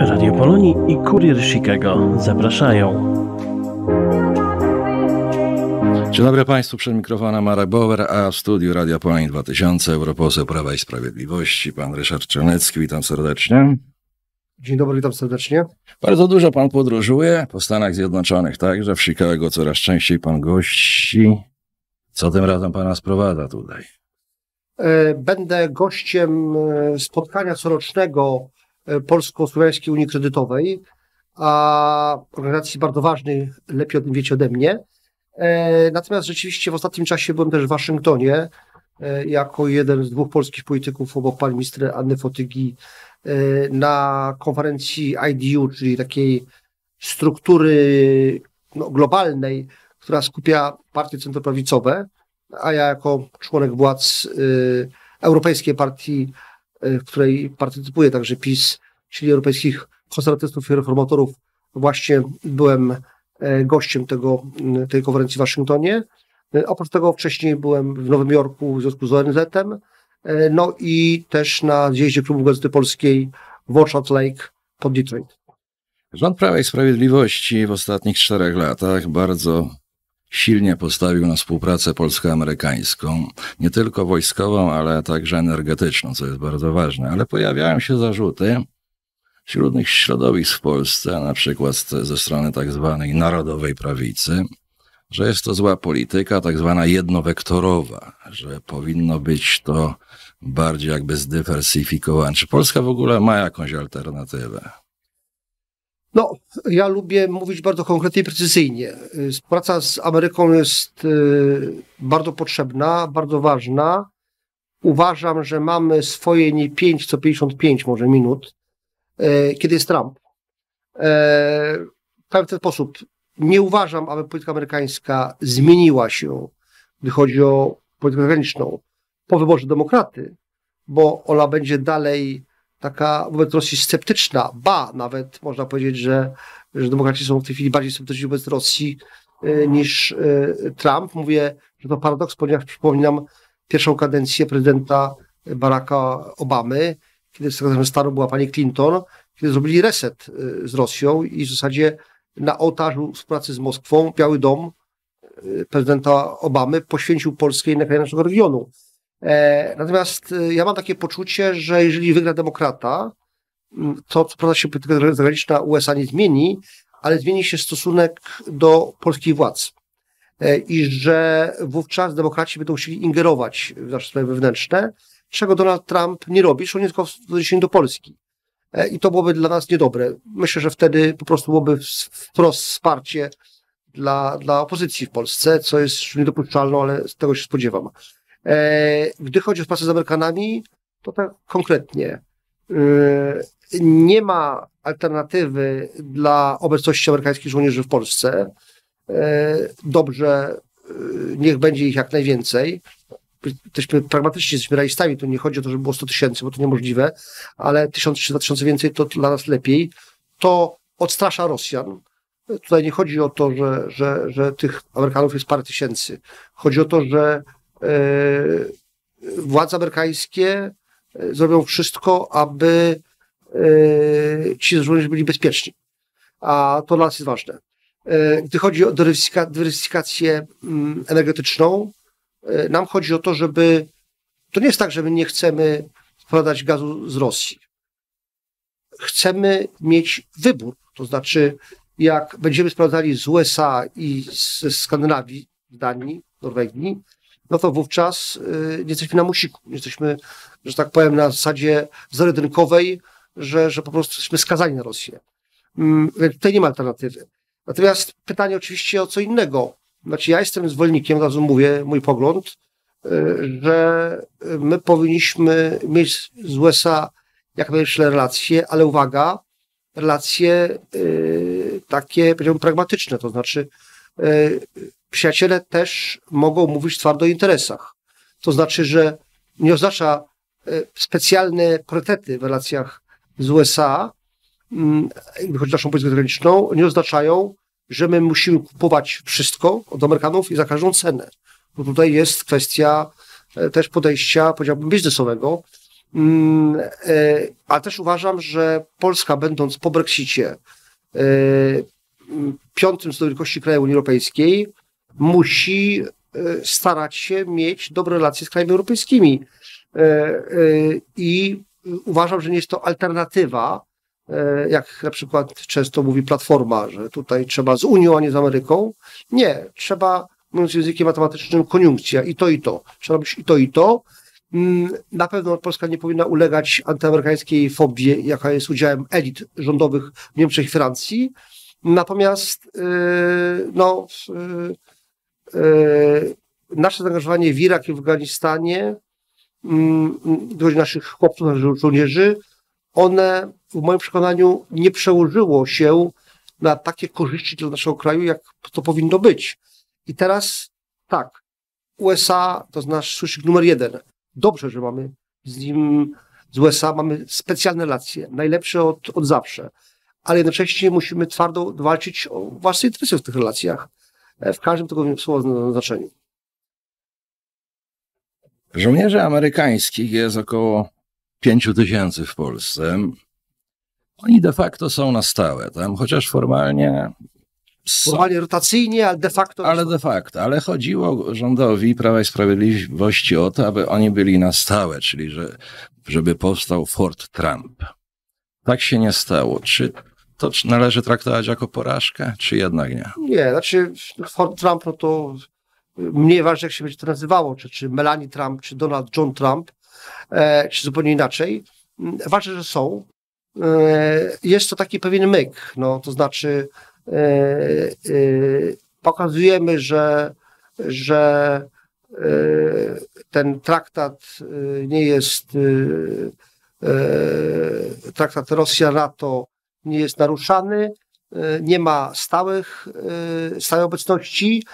Radio Polonii i Kurier Chicago zapraszają. Dzień dobry Państwu, przed mikrofonem Marek Bauer, a w studiu Radia Polonii 2000 europoseł Prawa i Sprawiedliwości, pan Ryszard Czarnecki. Witam serdecznie. Dzień dobry, witam serdecznie. Bardzo dużo pan podróżuje, po Stanach Zjednoczonych także, w Chicago coraz częściej pan gości. Co tym razem pana sprowadza tutaj? Będę gościem spotkania corocznego Polsko-Słowiańskiej Unii Kredytowej, a organizacji bardzo ważnej, lepiej o tym wiecie ode mnie. Natomiast rzeczywiście w ostatnim czasie byłem też w Waszyngtonie jako jeden z dwóch polskich polityków obok pani minister Anny Fotygi na konferencji IDU, czyli takiej struktury globalnej, która skupia partie centroprawicowe, a ja jako członek władz Europejskiej Partii, w której partycypuje także PiS, czyli Europejskich Konserwatystów i Reformatorów, właśnie byłem gościem tej konferencji w Waszyngtonie. Oprócz tego wcześniej byłem w Nowym Jorku w związku z ONZ-em, no i też na zjeździe Klubu Gazety Polskiej Watch Out Lake pod Detroit. Rząd Prawa i Sprawiedliwości w ostatnich 4 latach bardzo silnie postawił na współpracę polsko-amerykańską, nie tylko wojskową, ale także energetyczną, co jest bardzo ważne. Ale pojawiają się zarzuty wśród różnych środowisk w Polsce, na przykład ze strony tak zwanej narodowej prawicy, że jest to zła polityka, tak zwana jednowektorowa, że powinno być to bardziej jakby zdywersyfikowane. Czy Polska w ogóle ma jakąś alternatywę? No, ja lubię mówić bardzo konkretnie i precyzyjnie. Współpraca z Ameryką jest bardzo potrzebna, bardzo ważna. Uważam, że mamy swoje nie 5 co 55 może minut, kiedy jest Trump. W ten sposób nie uważam, aby polityka amerykańska zmieniła się, gdy chodzi o politykę zagraniczną, po wyborze demokraty, bo ona będzie dalej taka wobec Rosji sceptyczna, ba, nawet można powiedzieć, że demokraci są w tej chwili bardziej sceptyczni wobec Rosji niż Trump. Mówię, że to paradoks, ponieważ przypominam pierwszą kadencję prezydenta Baracka Obamy, kiedy sekretarzem stanu była pani Clinton, kiedy zrobili reset z Rosją i w zasadzie na ołtarzu współpracy z Moskwą Biały Dom prezydenta Obamy poświęcił Polskę i na kraje naszego regionu. Natomiast ja mam takie poczucie, że jeżeli wygra demokrata, to co prawda się polityka zagraniczna USA nie zmieni, ale zmieni się stosunek do polskich władz. I że wówczas demokraci będą chcieli ingerować w nasze sprawy wewnętrzne, czego Donald Trump nie robi, szczególnie tylko w odniesieniu do Polski. I to byłoby dla nas niedobre. Myślę, że wtedy po prostu byłoby wprost wsparcie dla opozycji w Polsce, co jest niedopuszczalne, ale z tego się spodziewam. Gdy chodzi o współpracę z Amerykanami, to tak konkretnie nie ma alternatywy dla obecności amerykańskich żołnierzy w Polsce. Dobrze, niech będzie ich jak najwięcej. Jesteśmy pragmatyczni, jesteśmy realistami, tu nie chodzi o to, żeby było 100 tysięcy, bo to niemożliwe, ale 1000 czy 2000 więcej to dla nas lepiej. To odstrasza Rosjan. Tutaj nie chodzi o to, że tych Amerykanów jest parę tysięcy. Chodzi o to, że władze amerykańskie zrobią wszystko, aby ci żołnierze byli bezpieczni. A to dla nas jest ważne. Gdy chodzi o dywersyfikację energetyczną, nam chodzi o to, żeby... To nie jest tak, że my nie chcemy sprowadzać gazu z Rosji. Chcemy mieć wybór. To znaczy, jak będziemy sprowadzali z USA i ze Skandynawii, Danii, Norwegii, no to wówczas nie jesteśmy na musiku. Jesteśmy, że tak powiem, na zasadzie zarydynkowej, że po prostu jesteśmy skazani na Rosję. Więc tutaj nie ma alternatywy. Natomiast pytanie oczywiście o co innego. Znaczy ja jestem zwolennikiem, od razu mówię mój pogląd, że my powinniśmy mieć z USA jak najlepsze relacje, ale uwaga, relacje takie, powiedziałbym, pragmatyczne, to znaczy przyjaciele też mogą mówić twardo o interesach. To znaczy, że nie oznacza specjalne priorytety w relacjach z USA, choć naszą politykę zagraniczną, nie oznaczają, że my musimy kupować wszystko od Amerykanów i za każdą cenę. Bo tutaj jest kwestia też podejścia, powiedziałbym, biznesowego, ale też uważam, że Polska, będąc po Brexicie piątym co do wielkości krajem Unii Europejskiej, musi starać się mieć dobre relacje z krajami europejskimi. I uważam, że nie jest to alternatywa, jak na przykład często mówi Platforma, że tutaj trzeba z Unią, a nie z Ameryką. Nie, trzeba, mówiąc językiem matematycznym, koniunkcja i to, i to. Trzeba robić i to, i to. Na pewno Polska nie powinna ulegać antyamerykańskiej fobii, jaka jest udziałem elit rządowych w Niemczech i Francji. Natomiast nasze zaangażowanie w Irak i w Afganistanie, naszych chłopców, naszych żołnierzy, one w moim przekonaniu nie przełożyło się na takie korzyści dla naszego kraju, jak to powinno być. I teraz tak, USA to jest nasz sojusznik numer 1. Dobrze, że mamy z USA mamy specjalne relacje, najlepsze od zawsze, ale jednocześnie musimy twardo walczyć o własne interesy w tych relacjach, w każdym tego słowa znaczeniu. Żołnierzy amerykańskich jest około 5000 w Polsce. Oni de facto są na stałe tam, chociaż formalnie... Formalnie rotacyjnie, ale de facto... Ale de facto, ale chodziło rządowi Prawa i Sprawiedliwości o to, aby oni byli na stałe, czyli żeby powstał Fort Trump. Tak się nie stało. Czy to należy traktować jako porażkę, czy jednak nie? Nie, znaczy Fort Trump, no to mniej ważne, jak się będzie to nazywało, czy Melania Trump, czy Donald John Trump, czy zupełnie inaczej. Ważne, że są. Jest to taki pewien myk, no to znaczy... pokazujemy, że ten traktat nie jest traktat Rosja-NATO nie jest naruszany, nie ma stałej obecności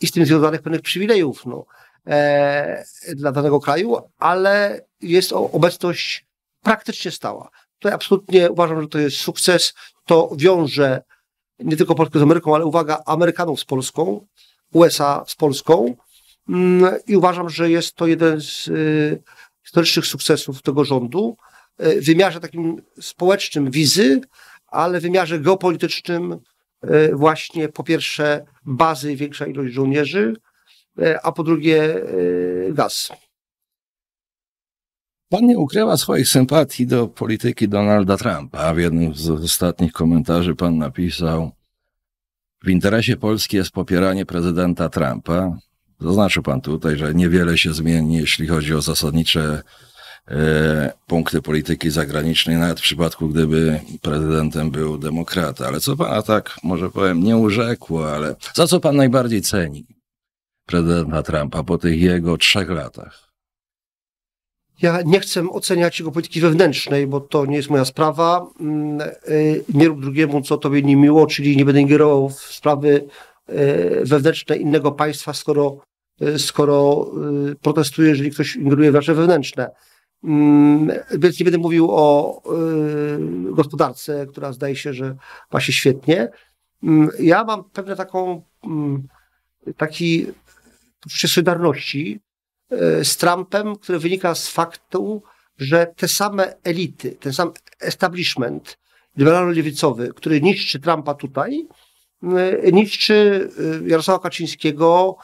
i z tym związanych pewnych przywilejów dla danego kraju, ale jest obecność praktycznie stała. Tutaj absolutnie uważam, że to jest sukces, to wiąże nie tylko Polskę z Ameryką, ale uwaga, Amerykanów z Polską, USA z Polską i uważam, że jest to jeden z historycznych sukcesów tego rządu w wymiarze takim społecznym wizy, ale w wymiarze geopolitycznym właśnie po pierwsze bazy, większa ilość żołnierzy, a po drugie gaz. Pan nie ukrywa swoich sympatii do polityki Donalda Trumpa. W jednym z ostatnich komentarzy pan napisał: w interesie Polski jest popieranie prezydenta Trumpa. Zaznaczył pan tutaj, że niewiele się zmieni, jeśli chodzi o zasadnicze punkty polityki zagranicznej, nawet w przypadku, gdyby prezydentem był demokrata. Ale co pana tak, może powiem, nie urzekło, ale za co pan najbardziej ceni prezydenta Trumpa po tych jego 3 latach? Ja nie chcę oceniać jego polityki wewnętrznej, bo to nie jest moja sprawa. Nie rób drugiemu, co tobie nie miło, czyli nie będę ingerował w sprawy wewnętrzne innego państwa, skoro protestuję, jeżeli ktoś ingeruje w nasze wewnętrzne. Więc nie będę mówił o gospodarce, która zdaje się, że ma się świetnie. Ja mam pewne taki poczucie solidarności z Trumpem, który wynika z faktu, że te same elity, ten sam establishment liberalno-lewicowy, który niszczy Trumpa tutaj, niszczy Jarosława Kaczyńskiego,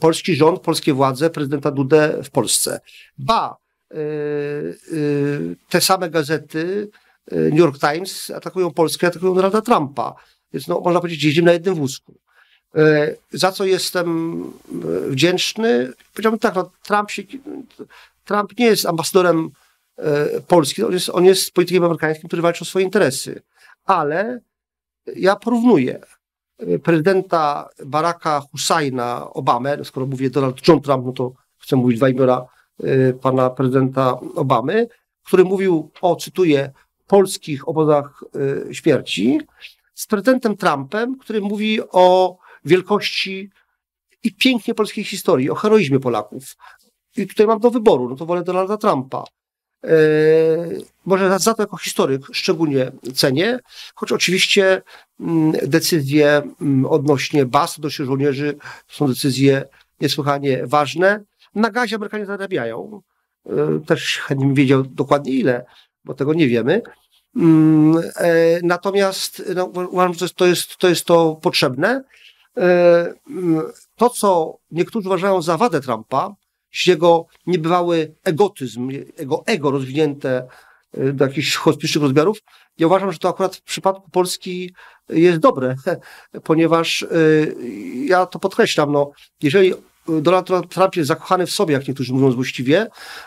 polski rząd, polskie władze, prezydenta Dudę w Polsce. Ba, te same gazety, New York Times, atakują Polskę, atakują Donalda Trumpa. Więc no, można powiedzieć, jeździmy na jednym wózku. Za co jestem wdzięczny? Powiedziałbym tak, no, Trump nie jest ambasadorem Polski, on jest politykiem amerykańskim, który walczy o swoje interesy. Ale ja porównuję prezydenta Baracka Husajna Obamę, skoro mówię Donald John Trump, no to chcę mówić 2 imiona pana prezydenta Obamy, który mówił o, cytuję, polskich obozach śmierci, z prezydentem Trumpem, który mówi o wielkości i pięknie polskiej historii, o heroizmie Polaków. I tutaj mam do wyboru, no to wolę Donalda Trumpa. Może za to jako historyk szczególnie cenię, choć oczywiście decyzje odnośnie baz, odnośnie żołnierzy są decyzje niesłychanie ważne. Na gazie Amerykanie zarabiają. Też chętnie wiedział dokładnie ile, bo tego nie wiemy. Natomiast no, uważam, że to jest potrzebne. To, co niektórzy uważają za wadę Trumpa, jego niebywały egotyzm, jego ego rozwinięte do jakichś hospicznych rozmiarów, ja uważam, że to akurat w przypadku Polski jest dobre, ponieważ ja to podkreślam, no, jeżeli Donald Trump jest zakochany w sobie, jak niektórzy mówią złośliwie,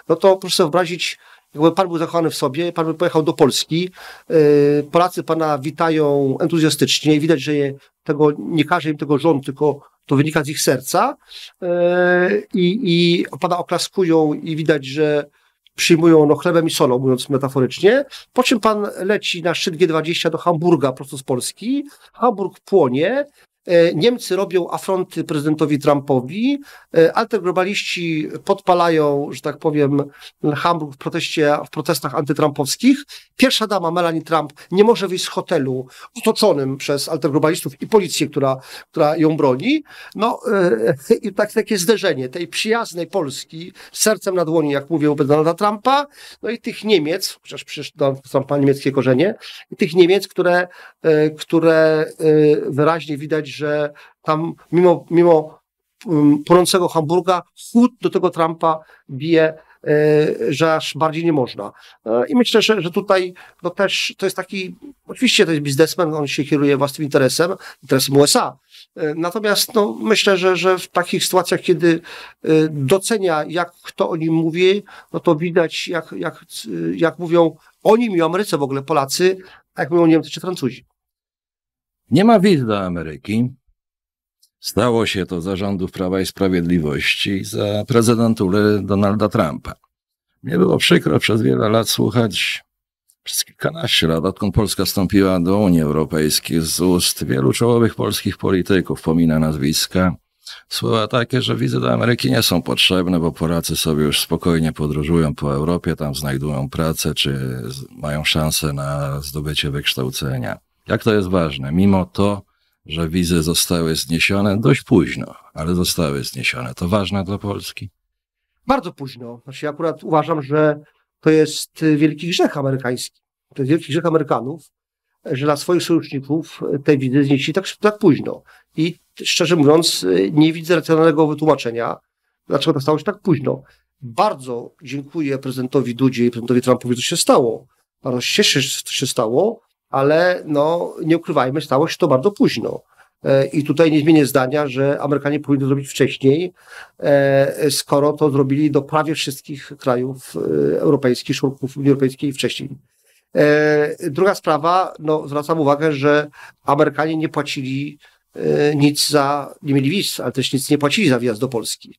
no to proszę sobie wyobrazić, jakby pan był zakochany w sobie, pan by pojechał do Polski, Polacy pana witają entuzjastycznie i widać, że tego nie każe im tego rząd, tylko to wynika z ich serca i pana oklaskują i widać, że przyjmują no, chlebem i solą, mówiąc metaforycznie, po czym pan leci na szczyt G20 do Hamburga prosto z Polski, Hamburg płonie, Niemcy robią afronty prezydentowi Trumpowi, antyglobaliści podpalają, że tak powiem, Hamburg w protestach antytrumpowskich. Pierwsza dama Melania Trump nie może wyjść z hotelu otoczonym przez antyglobalistów i policję, która ją broni. No i takie zderzenie tej przyjaznej Polski z sercem na dłoni, jak mówię, wobec Donalda Trumpa, no i tych Niemiec, chociaż przecież Donald Trump ma niemieckie korzenie, i tych Niemiec, które wyraźnie widać, że tam mimo płonącego Hamburga chłód do tego Trumpa bije, że aż bardziej nie można. I myślę, że tutaj no też to jest taki, oczywiście to jest biznesmen, on się kieruje własnym interesem USA. Natomiast no, myślę, że w takich sytuacjach, kiedy docenia, jak kto o nim mówi, no to widać, jak mówią o nim i o Ameryce w ogóle Polacy, a jak mówią Niemcy czy Francuzi. Nie ma wiz do Ameryki. Stało się to za rządów Prawa i Sprawiedliwości, za prezydentury Donalda Trumpa. Mnie było przykro przez wiele lat słuchać, przez kilkanaście lat, odkąd Polska wstąpiła do Unii Europejskiej, z ust wielu czołowych polskich polityków, pomina nazwiska, słowa takie, że wizy do Ameryki nie są potrzebne, bo Polacy sobie już spokojnie podróżują po Europie, tam znajdują pracę, czy mają szansę na zdobycie wykształcenia. Jak to jest ważne, mimo to, że wizy zostały zniesione dość późno, ale zostały zniesione. To ważne dla Polski? Bardzo późno. Znaczy, ja akurat uważam, że to jest wielki grzech amerykański. To jest wielki grzech Amerykanów, że dla swoich sojuszników te wizy znieśli tak późno. I szczerze mówiąc, nie widzę racjonalnego wytłumaczenia, dlaczego to stało się tak późno. Bardzo dziękuję prezydentowi Dudzie i prezydentowi Trumpowi, że to się stało. Bardzo się cieszę, że to się stało. Ale no, nie ukrywajmy, stało się to bardzo późno. I tutaj nie zmienię zdania, że Amerykanie powinni to zrobić wcześniej, skoro to zrobili do prawie wszystkich krajów europejskich, członków Unii Europejskiej wcześniej. Druga sprawa, no, zwracam uwagę, że Amerykanie nie płacili nic za, nie mieli wiz, ale też nic nie płacili za wjazd do Polski.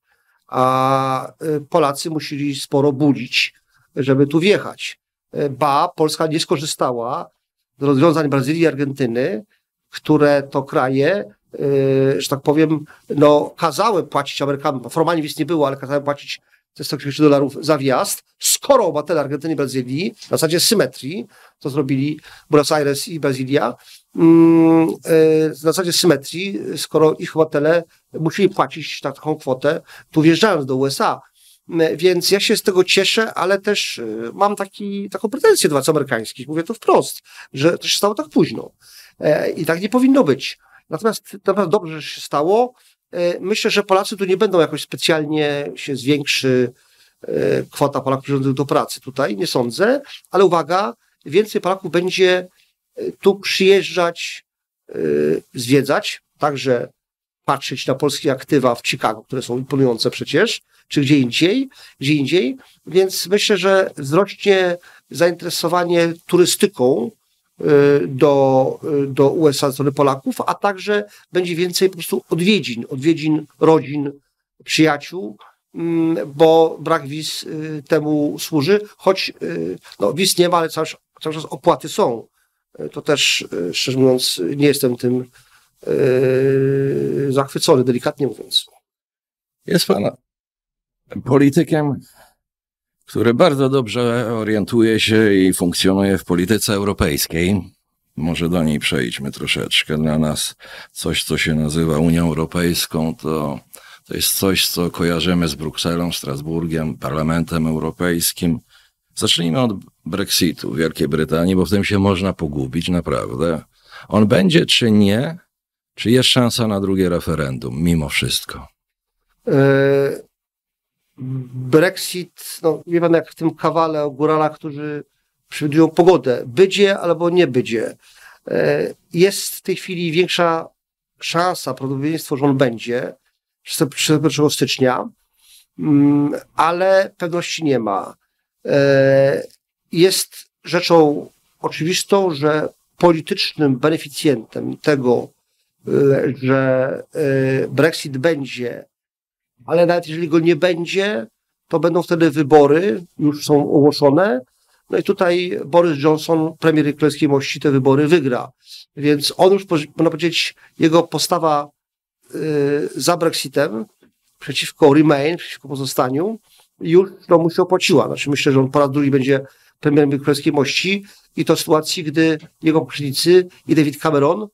A Polacy musieli sporo bulić, żeby tu wjechać. Ba, Polska nie skorzystała do rozwiązań Brazylii i Argentyny, które to kraje, że tak powiem, no, kazały płacić Amerykanom, formalnie wiz nie było, ale kazały płacić te $130 za wjazd, skoro obywatele Argentyny i Brazylii, na zasadzie symetrii, to zrobili Buenos Aires i Brazylia, na zasadzie symetrii, skoro ich obywatele musieli płacić taką kwotę, tu wjeżdżając do USA. Więc ja się z tego cieszę, ale też mam taką pretensję do władz amerykańskich, mówię to wprost, że to się stało tak późno i tak nie powinno być. Natomiast dobrze, że się stało. Myślę, że Polacy tu nie będą jakoś specjalnie się zwiększy kwota Polaków przychodzących do pracy tutaj, nie sądzę, ale uwaga, więcej Polaków będzie tu przyjeżdżać, zwiedzać, także patrzeć na polskie aktywa w Chicago, które są imponujące przecież, czy gdzie indziej, więc myślę, że wzrośnie zainteresowanie turystyką do USA ze strony Polaków, a także będzie więcej po prostu odwiedzin rodzin, przyjaciół, bo brak wiz temu służy, choć no, wiz nie ma, ale cały czas opłaty są. To też, szczerze mówiąc, nie jestem tym zachwycony, delikatnie mówiąc. Jest pana politykiem, który bardzo dobrze orientuje się i funkcjonuje w polityce europejskiej. Może do niej przejdźmy troszeczkę. Dla nas coś, co się nazywa Unią Europejską, to To jest coś, co kojarzymy z Brukselą, Strasburgiem, Parlamentem Europejskim. Zacznijmy od Brexitu w Wielkiej Brytanii, bo w tym się można pogubić naprawdę. On będzie czy nie? Czy jest szansa na drugie referendum mimo wszystko? Brexit, no wie pan, jak w tym kawale o góralach, którzy przewidują pogodę. Będzie albo nie będzie. Jest w tej chwili większa szansa, prawdopodobieństwo, że on będzie 31 stycznia, ale pewności nie ma. Jest rzeczą oczywistą, że politycznym beneficjentem tego, że Brexit będzie, ale nawet jeżeli go nie będzie, to będą wtedy wybory, już są ogłoszone. No i tutaj Boris Johnson, premier Królewskiej Mości, te wybory wygra. Więc on już, można powiedzieć, jego postawa za Brexitem, przeciwko Remain, przeciwko pozostaniu, już no, mu się opłaciła. Znaczy, myślę, że on po raz drugi będzie premierem Królewskiej Mości i to w sytuacji, gdy jego poprzednicy i David Cameron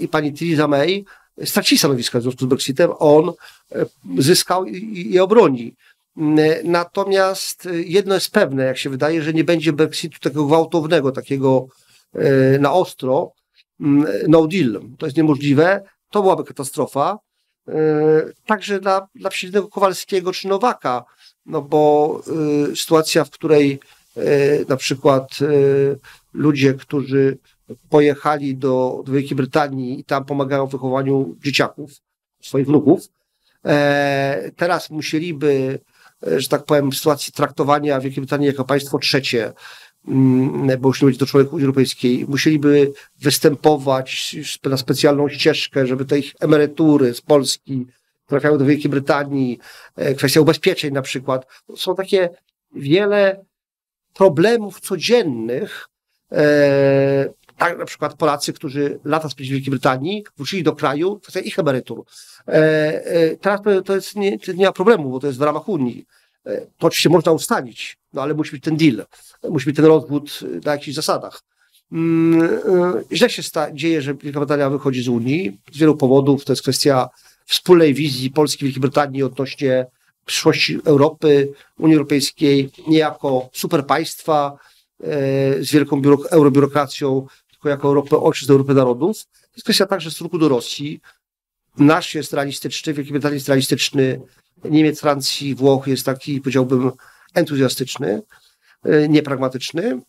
i pani Theresa May stracili stanowiska w związku z Brexitem, a on zyskał i je obroni. Natomiast jedno jest pewne, jak się wydaje, że nie będzie Brexitu takiego gwałtownego, takiego na ostro, no deal. To jest niemożliwe. To byłaby katastrofa. Także dla przeciwnego Kowalskiego czy Nowaka, no bo sytuacja, w której na przykład ludzie, którzy pojechali do Wielkiej Brytanii i tam pomagają w wychowaniu dzieciaków, swoich wnuków, teraz musieliby, że tak powiem, w sytuacji traktowania Wielkiej Brytanii jako państwo trzecie, bo już nie będzie to członek Unii Europejskiej, musieliby występować na specjalną ścieżkę, żeby te ich emerytury z Polski trafiały do Wielkiej Brytanii, kwestia ubezpieczeń na przykład. Są takie wiele problemów codziennych, tak na przykład Polacy, którzy lata spędzili w Wielkiej Brytanii, wrócili do kraju, kwestia ich emerytur. Teraz to jest nie ma problemu, bo to jest w ramach Unii. To oczywiście można ustalić, no ale musi być ten deal, musi być ten rozwód na jakichś zasadach. Źle się dzieje, że Wielka Brytania wychodzi z Unii z wielu powodów. To jest kwestia wspólnej wizji Polski i Wielkiej Brytanii odnośnie przyszłości Europy, Unii Europejskiej, nie jako superpaństwa z wielką eurobiurokracją, tylko jako Europę ojczyzn, Europy narodów. To jest kwestia także stosunku do Rosji. Nasz jest realistyczny, Wielkiej Brytanii jest realistyczny, Niemiec, Francji, Włoch jest taki, powiedziałbym, entuzjastyczny, niepragmatyczny.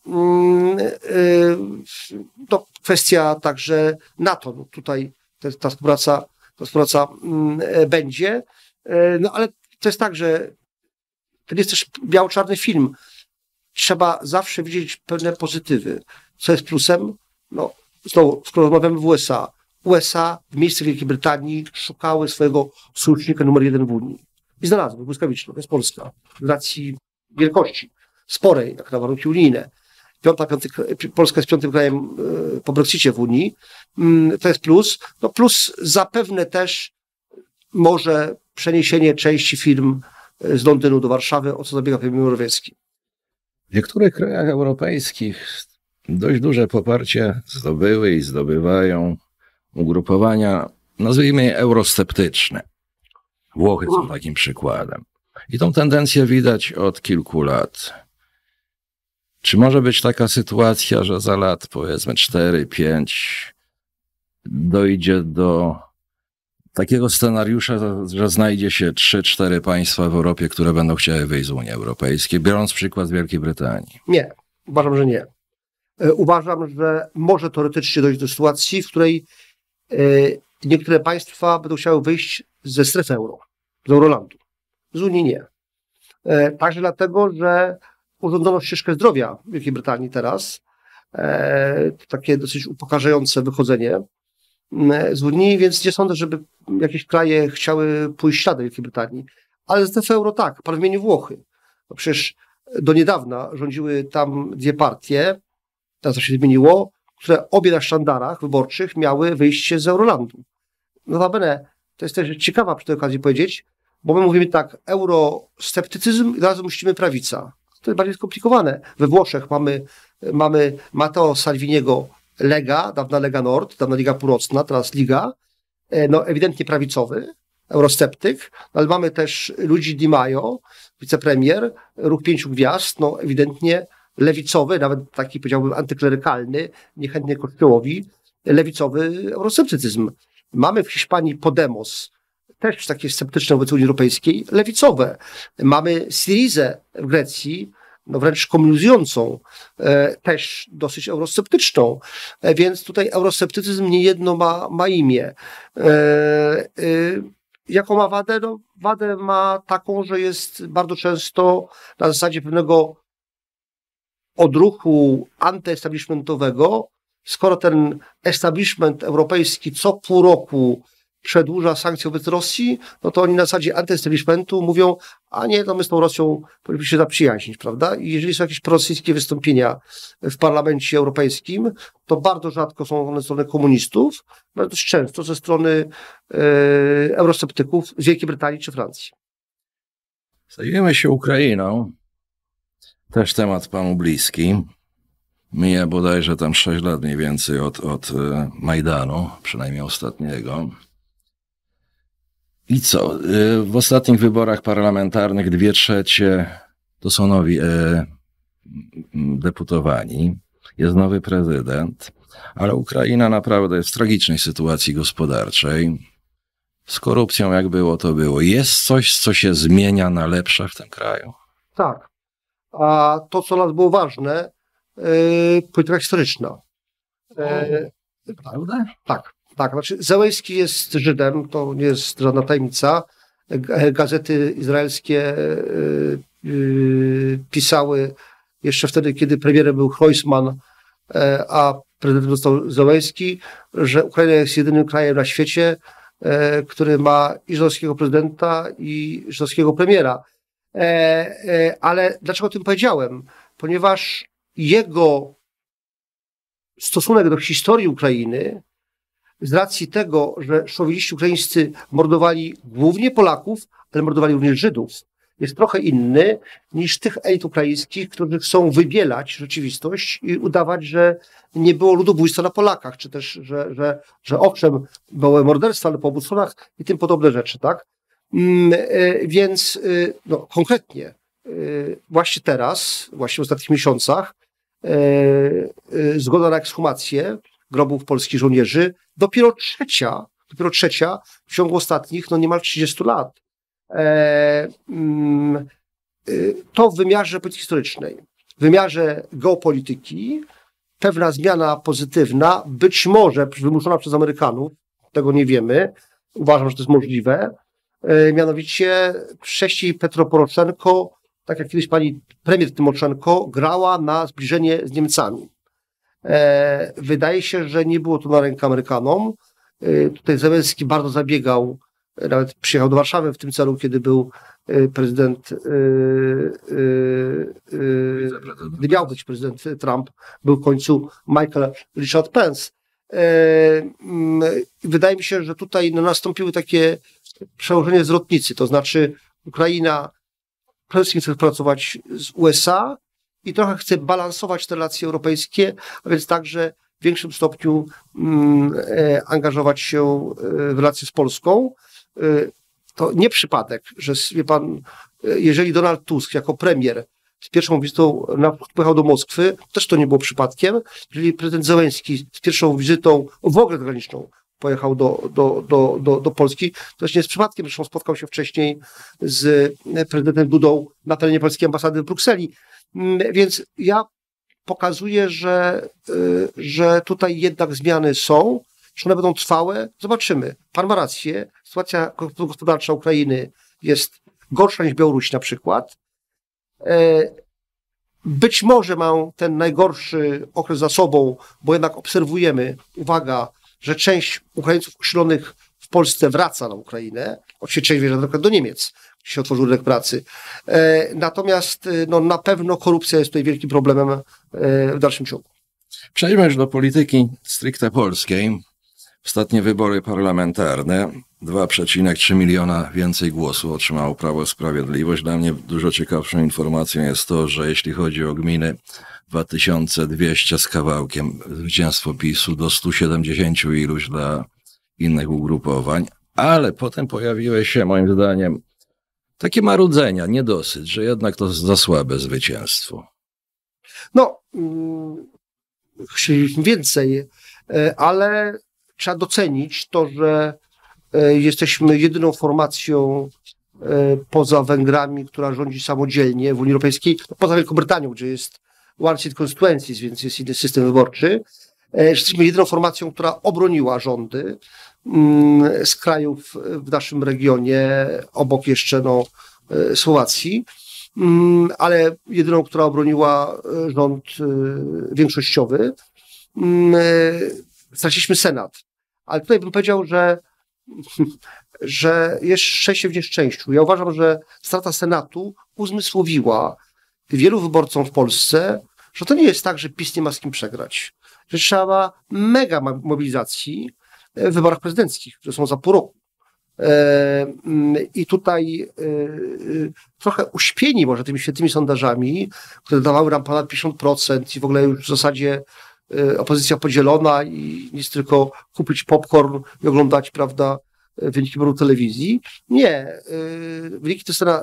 To kwestia także NATO. No tutaj ta współpraca będzie. No ale to jest tak, że to jest też biało-czarny film. Trzeba zawsze widzieć pewne pozytywy. Co jest plusem? No, znowu, skoro rozmawiamy w USA w miejscu Wielkiej Brytanii szukały swojego sojusznika numer 1 w Unii. I znalazły, błyskawicznie, to jest Polska. W racji wielkości, sporej, jak na warunki unijne. Polska jest 5. krajem po Brexicie w Unii. To jest plus. No plus zapewne też może przeniesienie części firm z Londynu do Warszawy, o co zabiega premier Morawiecki. W niektórych krajach europejskich dość duże poparcie zdobyły i zdobywają ugrupowania, nazwijmy je eurosceptyczne. Włochy są takim przykładem. I tą tendencję widać od kilku lat. Czy może być taka sytuacja, że za lat, powiedzmy 4-5, dojdzie do takiego scenariusza, że znajdzie się 3-4 państwa w Europie, które będą chciały wyjść z Unii Europejskiej, biorąc przykład z Wielkiej Brytanii? Nie, uważam, że nie. Uważam, że może teoretycznie dojść do sytuacji, w której niektóre państwa będą chciały wyjść ze strefy euro, z Eurolandu. Z Unii nie. Także dlatego, że urządzono ścieżkę zdrowia w Wielkiej Brytanii teraz. To takie dosyć upokarzające wychodzenie z Unii, więc nie sądzę, żeby jakieś kraje chciały pójść śladem Wielkiej Brytanii. Ale ze strefy euro tak, pan wymienił Włochy. No przecież do niedawna rządziły tam dwie partie, teraz to się zmieniło, które obie na sztandarach wyborczych miały wyjście z Eurolandu. Notabene, to jest też ciekawa przy tej okazji powiedzieć, bo my mówimy tak, eurosceptycyzm i zaraz musimy prawica. To jest bardziej skomplikowane. We Włoszech mamy Matteo Salviniego Lega, dawna Lega Nord, dawna Liga Północna, teraz Liga, no ewidentnie prawicowy, eurosceptyk, no ale mamy też Luigi Di Maio, wicepremier, Ruch Pięciu Gwiazd, no ewidentnie lewicowy, nawet taki powiedziałbym antyklerykalny, niechętnie kościołowi, lewicowy eurosceptycyzm. Mamy w Hiszpanii Podemos, też takie sceptyczne wobec Unii Europejskiej, lewicowe. Mamy Syrizę w Grecji, no wręcz komunizującą, też dosyć eurosceptyczną, więc tutaj eurosceptycyzm niejedno ma imię. Jaką ma wadę? No, wadę ma taką, że jest bardzo często na zasadzie pewnego odruchu antyestablishmentowego. Skoro ten establishment europejski co pół roku przedłuża sankcje wobec Rosji, no to oni na zasadzie antyestablishmentu mówią, a nie, to my z tą Rosją powinniśmy się zaprzyjaźnić, prawda? I jeżeli są jakieś prorosyjskie wystąpienia w parlamencie europejskim, to bardzo rzadko są one ze strony komunistów, ale dość często ze strony eurosceptyków z Wielkiej Brytanii czy Francji. Zajmujemy się Ukrainą. Też temat panu bliski. Mija bodajże tam 6 lat mniej więcej od Majdanu, przynajmniej ostatniego. I co? W ostatnich wyborach parlamentarnych 2/3 to są nowi deputowani. Jest nowy prezydent, ale Ukraina naprawdę jest w tragicznej sytuacji gospodarczej. Z korupcją jak było, to było. Jest coś, co się zmienia na lepsze w tym kraju? Tak. A to, co nas było ważne, polityka historyczna. Prawda? Tak. Tak, znaczy Zełenski jest Żydem, to nie jest żadna tajemnica. Gazety izraelskie pisały jeszcze wtedy, kiedy premierem był Groysman, a prezydentem został Zełenski, że Ukraina jest jedynym krajem na świecie, który ma i żydowskiego prezydenta, i żydowskiego premiera. Ale dlaczego o tym powiedziałem? Ponieważ jego stosunek do historii Ukrainy, z racji tego, że szowiniści ukraińscy mordowali głównie Polaków, ale mordowali również Żydów, jest trochę inny niż tych elit ukraińskich, którzy chcą wybielać rzeczywistość i udawać, że nie było ludobójstwa na Polakach, czy też, że owszem, były morderstwa, ale po obu stronach i tym podobne rzeczy, tak? Więc no, konkretnie właśnie teraz, właśnie w ostatnich miesiącach zgoda na ekshumację grobów polskich żołnierzy, dopiero trzecia w ciągu ostatnich no niemal 30 lat. To w wymiarze polityki historycznej, w wymiarze geopolityki pewna zmiana pozytywna, być może wymuszona przez Amerykanów, tego nie wiemy, uważam, że to jest możliwe, mianowicie wcześniej Petro Poroszenko, tak jak kiedyś pani premier Tymoszenko, grała na zbliżenie z Niemcami. Wydaje się, że nie było to na rękę Amerykanom. Tutaj Zełenski bardzo zabiegał, nawet przyjechał do Warszawy w tym celu, kiedy był prezydent, gdy miał być prezydent Trump, był w końcu Michael Richard Pence. Wydaje mi się, że tutaj nastąpiły takie przełożenie zwrotnicy, to znaczy Ukraina przede wszystkim chce pracować z USA, i trochę chce balansować te relacje europejskie, a więc także w większym stopniu angażować się w relacje z Polską. To nie przypadek, że wie pan, jeżeli Donald Tusk jako premier z pierwszą wizytą pojechał do Moskwy, też to nie było przypadkiem. Jeżeli prezydent Zełenski z pierwszą wizytą w ogóle zagraniczną pojechał do Polski, to też nie jest przypadkiem, zresztą spotkał się wcześniej z prezydentem Dudą na terenie polskiej ambasady w Brukseli. Więc ja pokazuję, że tutaj jednak zmiany są, że one będą trwałe. Zobaczymy. Pan ma rację. Sytuacja gospodarcza Ukrainy jest gorsza niż Białoruś na przykład. Być może mają ten najgorszy okres za sobą, bo jednak obserwujemy, uwaga, że część Ukraińców usilonych w Polsce wraca na Ukrainę. Oczywiście część wjeżdża na przykład do Niemiec, się otworzył rynek pracy. Natomiast no, na pewno korupcja jest tutaj wielkim problemem w dalszym ciągu. Przejdźmy już do polityki stricte polskiej. Ostatnie wybory parlamentarne. 2,3 miliona więcej głosów otrzymało Prawo i Sprawiedliwość. Dla mnie dużo ciekawszą informacją jest to, że jeśli chodzi o gminy, 2200 z kawałkiem, zwycięstwo PiS-u do 170 iluś dla innych ugrupowań. Ale potem pojawiły się, moim zdaniem, takie marudzenia, niedosyt, że jednak to za słabe zwycięstwo. No, chcieliśmy więcej, ale trzeba docenić to, że jesteśmy jedyną formacją poza Węgrami, która rządzi samodzielnie w Unii Europejskiej, poza Wielką Brytanią, gdzie jest one seat constituencies, więc jest inny system wyborczy. Jesteśmy jedyną formacją, która obroniła rządy z krajów w naszym regionie, obok jeszcze Słowacji, ale jedyną, która obroniła rząd większościowy. Straciliśmy Senat. Ale tutaj bym powiedział, że jest szczęście w nieszczęściu. Ja uważam, że strata Senatu uzmysłowiła wielu wyborcom w Polsce, że to nie jest tak, że PiS nie ma z kim przegrać. Że trzeba mega mobilizacji w wyborach prezydenckich, które są za pół roku. I tutaj trochę uśpieni może tymi świetnymi sondażami, które dawały nam ponad 50% i w ogóle już w zasadzie opozycja podzielona i nic tylko kupić popcorn i oglądać, prawda, wyniki wyboru telewizji. Nie.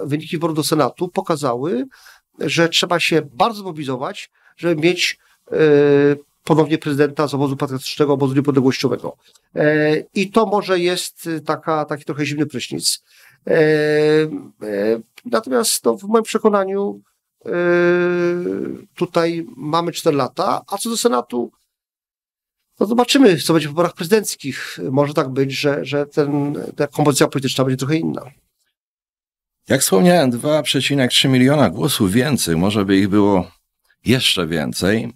Wyniki wyboru do Senatu pokazały, że trzeba się bardzo mobilizować, żeby mieć ponownie prezydenta z obozu patriotycznego, obozu niepodległościowego. I to może jest taki trochę zimny prysznic. Natomiast w moim przekonaniu tutaj mamy 4 lata, a co do Senatu, no zobaczymy, co będzie w wyborach prezydenckich. Może tak być, że ta kompozycja polityczna będzie trochę inna. Jak wspomniałem, 2,3 miliona głosów więcej, może by ich było jeszcze więcej,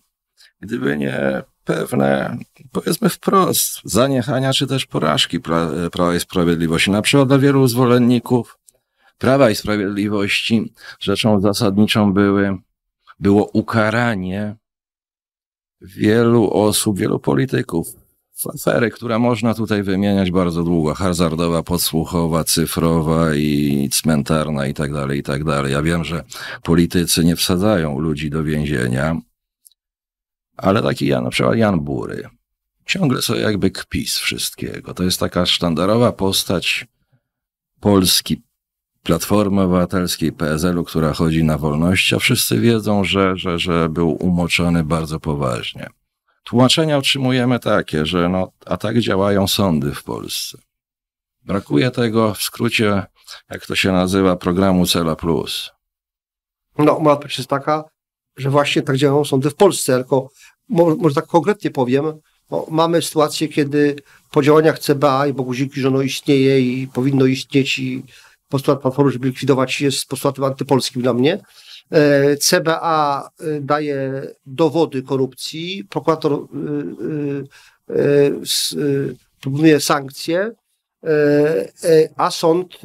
gdyby nie pewne, powiedzmy wprost, zaniechania czy też porażki Prawa i Sprawiedliwości. Na przykład dla wielu zwolenników Prawa i Sprawiedliwości rzeczą zasadniczą było ukaranie wielu osób, wielu polityków. Afery, które można tutaj wymieniać bardzo długo. Hazardowa, podsłuchowa, cyfrowa i cmentarna i tak dalej, i tak dalej. Ja wiem, że politycy nie wsadzają ludzi do więzienia, ale taki na przykład Jan Bury ciągle sobie jakby kpi z wszystkiego. To jest taka sztandarowa postać Polski, Platformy Obywatelskiej, PSL-u, która chodzi na wolność, a wszyscy wiedzą, że był umoczony bardzo poważnie. Tłumaczenia otrzymujemy takie, że a tak działają sądy w Polsce. Brakuje tego, w skrócie, jak to się nazywa, programu Cela Plus. No, moja odpowiedź jest taka, że właśnie tak działają sądy w Polsce, tylko może tak konkretnie powiem, mamy sytuację, kiedy po działaniach CBA i Boguziki, że ono istnieje i powinno istnieć i postulat Platformy, żeby likwidować, jest postulatem antypolskim dla mnie. CBA daje dowody korupcji, prokurator proponuje sankcje, a sąd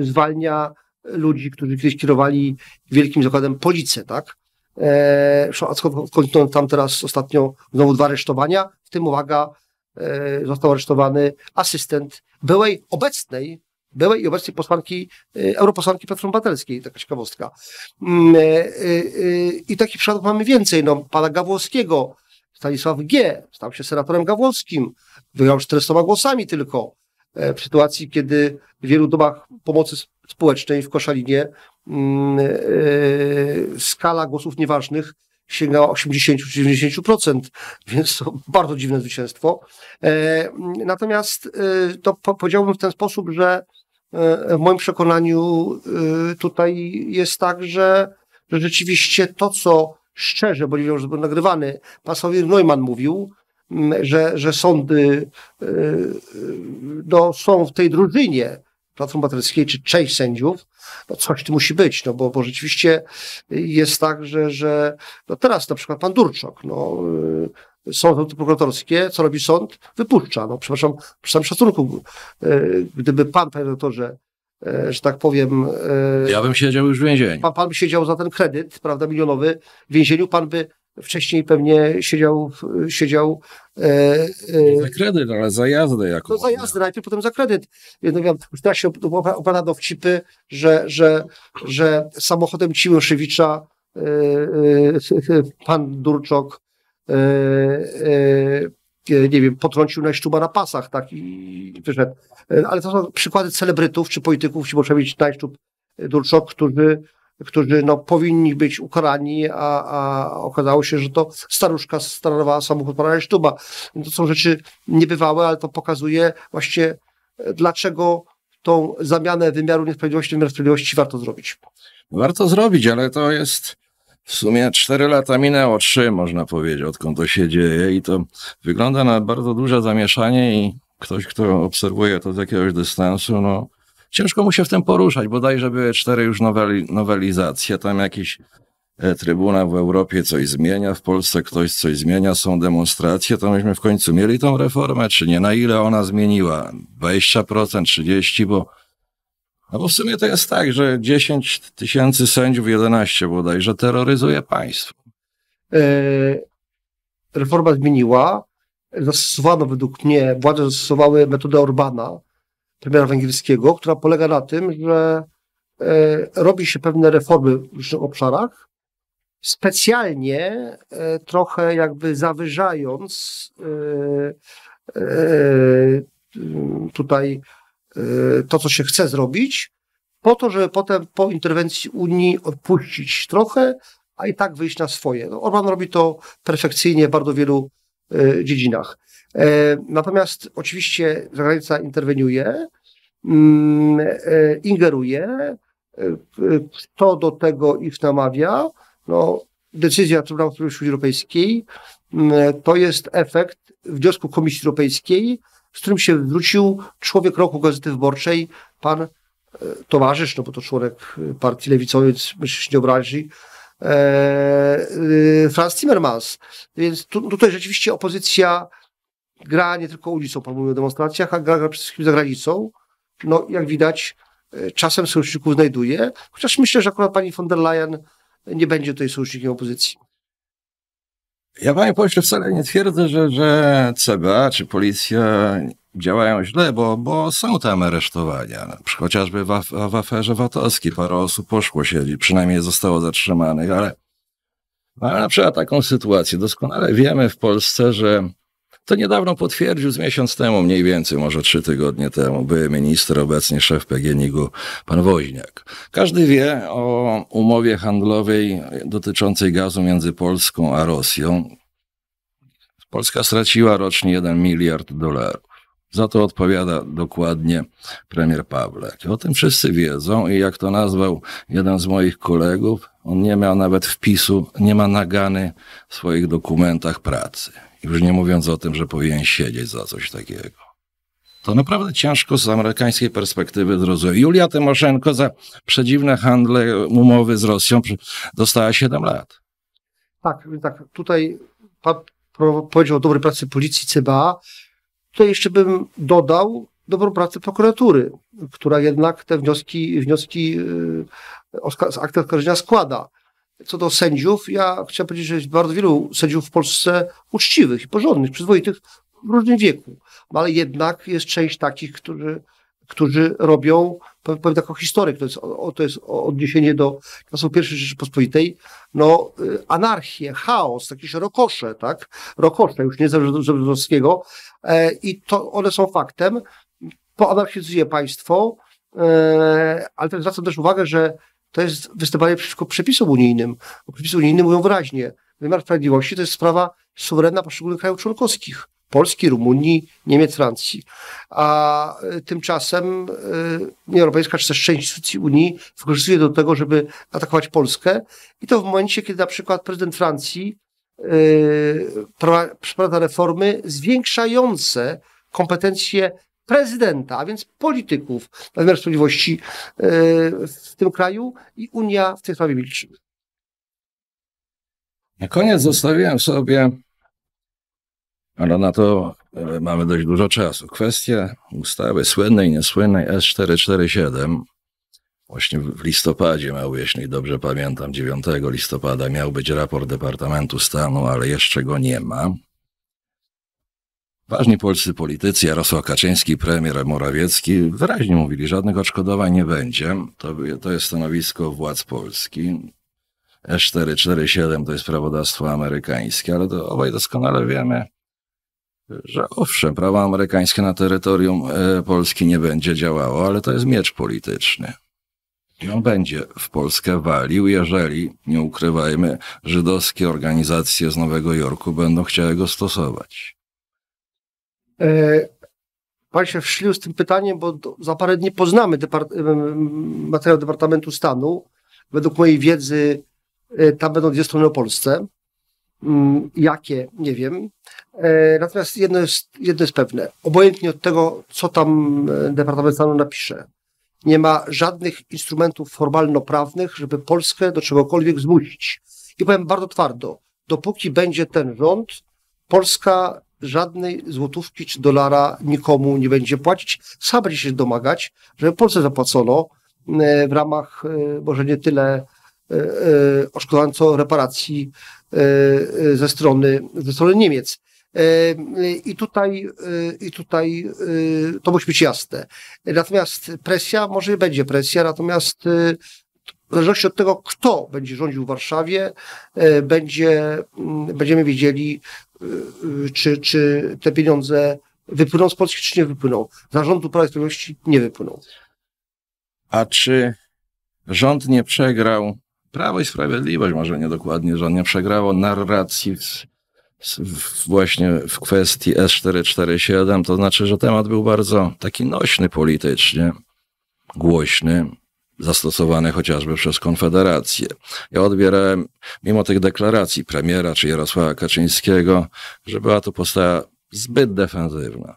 zwalnia ludzi, którzy kiedyś kierowali wielkim zakładem Police, tak? Skończyłem tam teraz ostatnio znowu 2 aresztowania, w tym uwaga, został aresztowany asystent byłej i obecnej posłanki, europosłanki Platformy Obywatelskiej, taka ciekawostka. I takich przykładów mamy więcej. Pana Gawłowskiego, Stanisław G. stał się senatorem gawłowskim, wygrał 400 głosami tylko, w sytuacji, kiedy w wielu domach pomocy społecznej w Koszalinie skala głosów nieważnych sięgała 80–90%, więc to bardzo dziwne zwycięstwo. Natomiast to powiedziałbym w ten sposób, że w moim przekonaniu tutaj jest tak, że rzeczywiście to, co szczerze, bo nie wiem, że był nagrywany, pan Sławomir Neumann mówił, że sądy są w tej drużynie Platformy Obywatelskiej, czy część sędziów, coś tu musi być, bo rzeczywiście jest tak, że teraz na przykład pan Durczok, sąd prokuratorskie, co robi sąd? Wypuszcza, przepraszam, przy samym szacunku, gdyby pan, panie doktorze, że tak powiem... Ja bym siedział już w więzieniu. Pan by siedział za ten kredyt, prawda, milionowy w więzieniu, pan by wcześniej pewnie siedział za kredyt, ale za jazdę jako. No za jazdę, najpierw potem za kredyt. Już teraz się opada dowcipy, że samochodem Cimiłoszewicza pan Durczok nie wiem, potrącił na szczuba na pasach, tak, i wyszedł. Ale to są przykłady celebrytów czy polityków, czy może być na szczub Durczok, którzy no, powinni być ukarani, a okazało się, że to staruszka sterowała samochód pana Rajsztuba. To są rzeczy niebywałe, ale to pokazuje właśnie, dlaczego tą zamianę wymiaru niesprawiedliwości w wymiar sprawiedliwości warto zrobić. Warto zrobić, ale to jest w sumie 4 lata minęło, 3 można powiedzieć, odkąd to się dzieje i to wygląda na bardzo duże zamieszanie i ktoś, kto obserwuje to z jakiegoś dystansu, no ciężko mu się w tym poruszać, bodajże były 4 już nowelizacje, tam jakiś trybunał w Europie coś zmienia, w Polsce ktoś coś zmienia, są demonstracje, to myśmy w końcu mieli tą reformę, czy nie? Na ile ona zmieniła? 20%, 30%, bo w sumie to jest tak, że 10 000 sędziów, 11 bodajże, terroryzuje państwo. Reforma zmieniła, zastosowano według mnie, władze zastosowały metodę Orbana, premiera węgierskiego, która polega na tym, że robi się pewne reformy w różnych obszarach, specjalnie trochę jakby zawyżając tutaj to, co się chce zrobić, po to, żeby potem po interwencji Unii odpuścić trochę, a i tak wyjść na swoje. No, Orban robi to perfekcyjnie w bardzo wielu dziedzinach. Natomiast oczywiście zagranica interweniuje, ingeruje, kto do tego ich namawia. No, decyzja Trybunału Sprawiedliwości Europejskiej to jest efekt wniosku Komisji Europejskiej, z którym się wrócił człowiek roku Gazety Wyborczej, pan towarzysz, no bo to członek partii lewicowej, więc myślę, że się nie obrazi, Franz Timmermans. Więc tutaj rzeczywiście opozycja gra nie tylko ulicą, pan mówił o demonstracjach, a gra przede wszystkim za granicą. No, jak widać, czasem sojuszników znajduje, chociaż myślę, że akurat pani von der Leyen nie będzie tutaj sojusznikiem opozycji. Ja, panie pośle, wcale nie twierdzę, że CBA czy policja działają źle, bo są tam aresztowania. Na przykład chociażby w aferze VAT-owskiej parę osób poszło siedzieć, przynajmniej zostało zatrzymanych, ale mamy na przykład taką sytuację. Doskonale wiemy w Polsce, że to niedawno potwierdził z miesiąc temu, mniej więcej, może 3 tygodnie temu, były minister, obecnie szef PGNiG-u, pan Woźniak. Każdy wie o umowie handlowej dotyczącej gazu między Polską a Rosją. Polska straciła rocznie $1 miliard. Za to odpowiada dokładnie premier Pawlak. O tym wszyscy wiedzą i jak to nazwał jeden z moich kolegów, on nie miał nawet wpisu, nie ma nagany w swoich dokumentach pracy. Już nie mówiąc o tym, że powinien siedzieć za coś takiego. To naprawdę ciężko z amerykańskiej perspektywy zrozumieć. Julia Tymoszenko za przedziwne handle umowy z Rosją dostała 7 lat. Tak, tak. Tutaj pan powiedział o dobrej pracy policji, CBA. Tutaj jeszcze bym dodał dobrą pracę prokuratury, która jednak te wnioski z aktu oskarżenia składa. Co do sędziów, ja chciałem powiedzieć, że jest bardzo wielu sędziów w Polsce uczciwych i porządnych, przyzwoitych w różnym wieku. No, ale jednak jest część takich, którzy robią pewną taką historię. To jest odniesienie do czasów I Rzeczypospolitej. No, anarchię, chaos, jakieś rokosze, tak? Rokosze, już nie Żebrowskiego. I to one są faktem. Poanarchizuje państwo, ale też zwracam też uwagę, że to jest występowanie przeciwko przepisom unijnym. Przepisy unijne mówią wyraźnie, wymiar sprawiedliwości to jest sprawa suwerenna poszczególnych krajów członkowskich. Polski, Rumunii, Niemiec, Francji. A tymczasem Unia Europejska, czy też część instytucji Unii wykorzystuje do tego, żeby atakować Polskę. I to w momencie, kiedy na przykład prezydent Francji przeprowadza reformy zwiększające kompetencje prezydenta, a więc polityków na wymiar sprawiedliwości w tym kraju i Unia w tej sprawie milczy. Na koniec zostawiłem sobie, ale na to mamy dość dużo czasu, kwestię ustawy słynnej i niesłynnej S447. Właśnie w listopadzie miał, jeśli dobrze pamiętam, 9 listopada miał być raport Departamentu Stanu, ale jeszcze go nie ma. Ważni polscy politycy, Jarosław Kaczyński, premier Morawiecki, wyraźnie mówili, żadnych odszkodowań nie będzie. To jest stanowisko władz Polski. S447 to jest prawodawstwo amerykańskie, ale to obaj doskonale wiemy, że owszem, prawo amerykańskie na terytorium Polski nie będzie działało, ale to jest miecz polityczny. I on będzie w Polskę walił, jeżeli, nie ukrywajmy, żydowskie organizacje z Nowego Jorku będą chciały go stosować. Pan się wstrzelił z tym pytaniem, bo za parę dni poznamy materiał Departamentu Stanu. Według mojej wiedzy tam będą dwie strony o Polsce. Jakie? Nie wiem. Natomiast jedno jest pewne. Obojętnie od tego, co tam Departament Stanu napisze, nie ma żadnych instrumentów formalno-prawnych, żeby Polskę do czegokolwiek zmusić. I powiem bardzo twardo, dopóki będzie ten rząd, Polska żadnej złotówki czy dolara nikomu nie będzie płacić. Sam będzie się domagać, żeby Polsce zapłacono w ramach może nie tyle odszkodowań, co reparacji ze strony Niemiec. I tutaj to musi być jasne. Natomiast presja, może będzie presja, natomiast w zależności od tego, kto będzie rządził w Warszawie, będziemy wiedzieli, czy te pieniądze wypłyną z Polski, czy nie wypłyną. Zarządu Prawa i Sprawiedliwości nie wypłyną. A czy rząd nie przegrał, Prawo i Sprawiedliwość może niedokładnie, rząd nie przegrało narracji właśnie w kwestii S447, to znaczy, że temat był bardzo taki nośny politycznie, głośny, zastosowany chociażby przez Konfederację. Ja odbierałem, mimo tych deklaracji premiera czy Jarosława Kaczyńskiego, że była to postawa zbyt defensywna.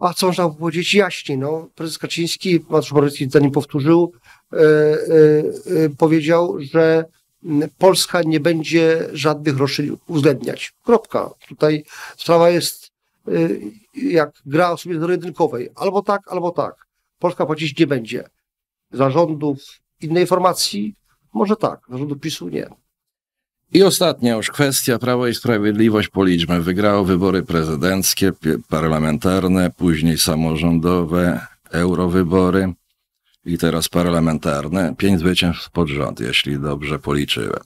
A co można powiedzieć jaśniej, no, prezes Kaczyński, Mateusz Morawiecki, zanim powtórzył, powiedział, że Polska nie będzie żadnych roszczeń uwzględniać. Kropka. Tutaj sprawa jest jak gra o sobie zero-jedynkowej. Albo tak, albo tak. Polska płacić nie będzie. Zarządów innej formacji? Może tak. Zarządu PiS-u? Nie. I ostatnia już kwestia. Prawo i Sprawiedliwość, policzmy, wygrało wybory prezydenckie, parlamentarne, później samorządowe, eurowybory i teraz parlamentarne. 5 zwycięstw pod rząd, jeśli dobrze policzyłem.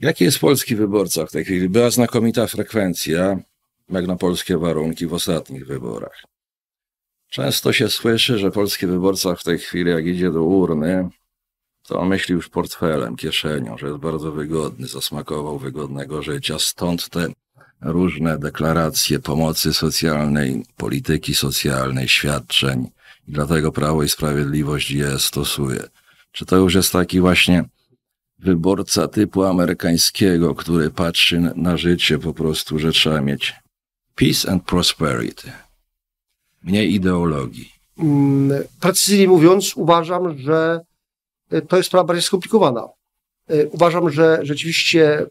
Jaki jest polski wyborca w tej chwili? Była znakomita frekwencja, jak na polskie warunki w ostatnich wyborach. Często się słyszy, że polski wyborca w tej chwili, jak idzie do urny, to myśli już portfelem, kieszenią, że jest bardzo wygodny, zasmakował wygodnego życia. Stąd te różne deklaracje pomocy socjalnej, polityki socjalnej, świadczeń. I dlatego Prawo i Sprawiedliwość je stosuje. Czy to już jest taki właśnie wyborca typu amerykańskiego, który patrzy na życie po prostu, że trzeba mieć peace and prosperity, mniej ideologii? Precyzyjnie mówiąc, uważam, że to jest sprawa bardziej skomplikowana. Uważam, że rzeczywiście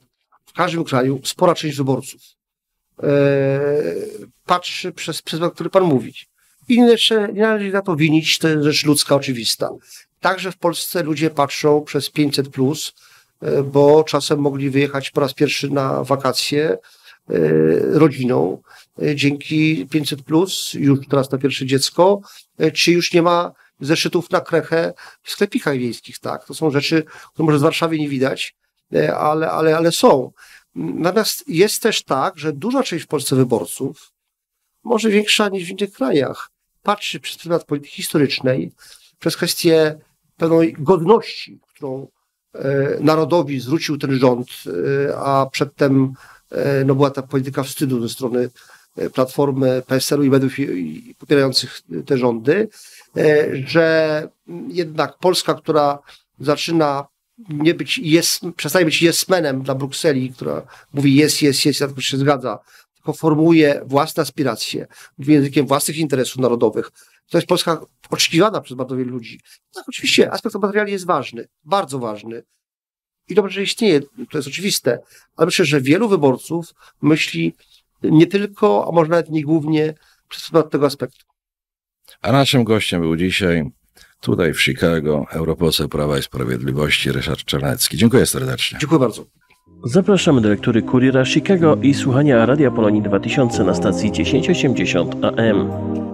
w każdym kraju spora część wyborców patrzy przez pryzmat, który pan mówi. I nie należy na to winić, to jest rzecz ludzka, oczywista. Także w Polsce ludzie patrzą przez 500+, bo czasem mogli wyjechać po raz pierwszy na wakacje rodziną. Dzięki 500+, już teraz na pierwsze dziecko, czy już nie ma zeszytów na krechę w sklepikach wiejskich, tak. To są rzeczy, które może z Warszawy nie widać, ale są. Natomiast jest też tak, że duża część w Polsce wyborców, może większa niż w innych krajach, patrzy przez pryzmat polityki historycznej, przez kwestię pewnej godności, którą narodowi zwrócił ten rząd, a przedtem no, była ta polityka wstydu ze strony Platformy, PSL-u i mediów i popierających te rządy, że jednak Polska, która zaczyna nie być przestaje być yes-manem dla Brukseli, która mówi yes, na to się zgadza, tylko formułuje własne aspiracje, mówi językiem własnych interesów narodowych. To jest Polska oczekiwana przez bardzo wielu ludzi. Tak, oczywiście aspekt materialny jest ważny, bardzo ważny. I dobrze, że istnieje, to jest oczywiste, ale myślę, że wielu wyborców myśli nie tylko, a może nawet nie głównie przez tego aspektu. A naszym gościem był dzisiaj tutaj w Chicago europoseł Prawa i Sprawiedliwości Ryszard Czarnecki. Dziękuję serdecznie. Dziękuję bardzo. Zapraszamy do lektury Kuriera Chicago i słuchania Radia Polonii 2000 na stacji 1080 AM.